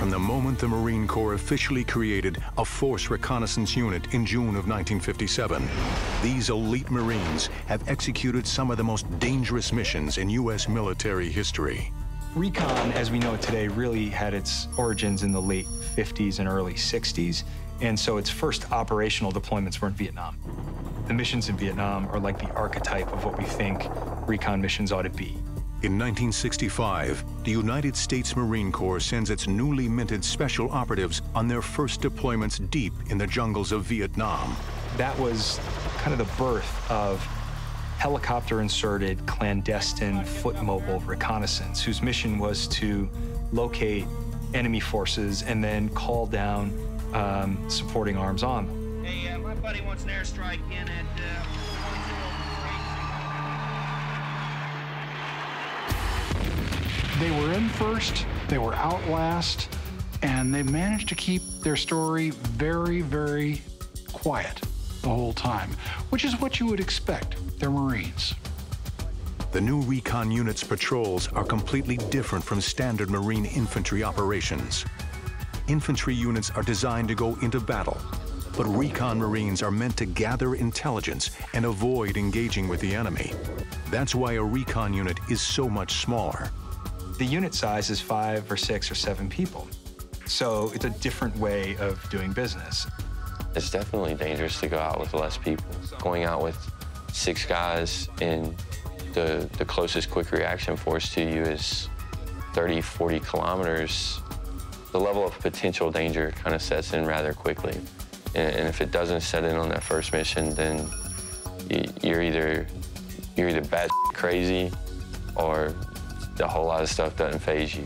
from the moment the Marine Corps officially created a Force Reconnaissance Unit in June of 1957. These elite Marines have executed some of the most dangerous missions in U.S. military history. Recon, as we know it today, really had its origins in the late 50s and early 60s, and so its first operational deployments were in Vietnam. The missions in Vietnam are like the archetype of what we think recon missions ought to be. In 1965, the United States Marine Corps sends its newly minted special operatives on their first deployments deep in the jungles of Vietnam. That was kind of the birth of helicopter-inserted, clandestine, foot-mobile reconnaissance, whose mission was to locate enemy forces and then call down supporting arms on them. Hey, my buddy wants an airstrike in at 2203. They were in first, they were out last, and they managed to keep their story very, very quiet the whole time, which is what you would expect. They're Marines. The new recon unit's patrols are completely different from standard Marine infantry operations. Infantry units are designed to go into battle, but recon Marines are meant to gather intelligence and avoid engaging with the enemy. That's why a recon unit is so much smaller. The unit size is 5 or 6 or 7 people, so it's a different way of doing business. It's definitely dangerous to go out with less people. Going out with 6 guys and the closest quick reaction force to you is 30, 40 kilometers, the level of potential danger kind of sets in rather quickly. And if it doesn't set in on that first mission, then you're either bat crazy or a whole lot of stuff doesn't faze you.